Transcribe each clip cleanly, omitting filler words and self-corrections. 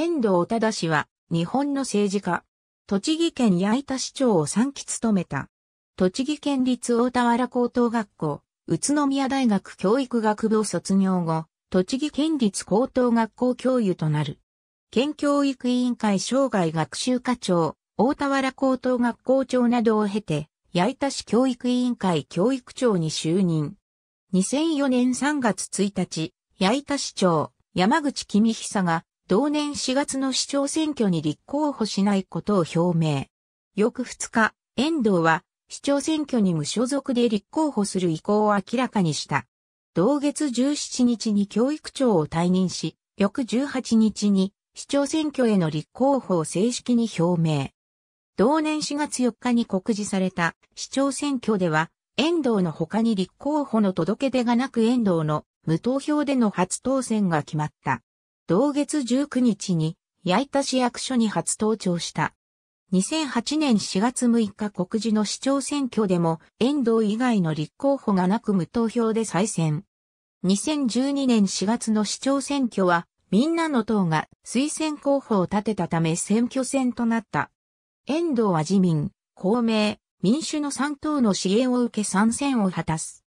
遠藤忠は、日本の政治家。栃木県矢板市長を3期務めた。栃木県立大田原高等学校、宇都宮大学教育学部を卒業後、栃木県立高等学校教諭となる。県教育委員会生涯学習課長、大田原高等学校長などを経て、矢板市教育委員会教育長に就任。2004年3月1日、矢板市長、山口公久が、同年4月の市長選挙に立候補しないことを表明。翌2日、遠藤は市長選挙に無所属で立候補する意向を明らかにした。同月17日に教育長を退任し、翌18日に市長選挙への立候補を正式に表明。同年4月4日に告示された市長選挙では、遠藤の他に立候補の届け出がなく遠藤の無投票での初当選が決まった。同月19日に、矢板市役所に初登庁した。2008年4月6日告示の市長選挙でも、遠藤以外の立候補がなく無投票で再選。2012年4月の市長選挙は、みんなの党が推薦候補を立てたため選挙戦となった。遠藤は自民、公明、民主の3党の支援を受け参戦を果たす。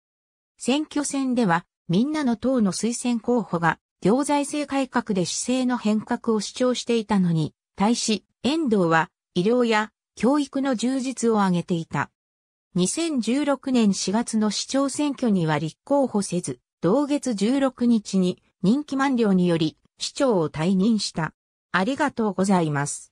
選挙戦では、みんなの党の推薦候補が、行財政改革で市政の変革を主張していたのに、対し、遠藤は医療や教育の充実を挙げていた。2016年4月の市長選挙には立候補せず、同月16日に任期満了により市長を退任した。ありがとうございます。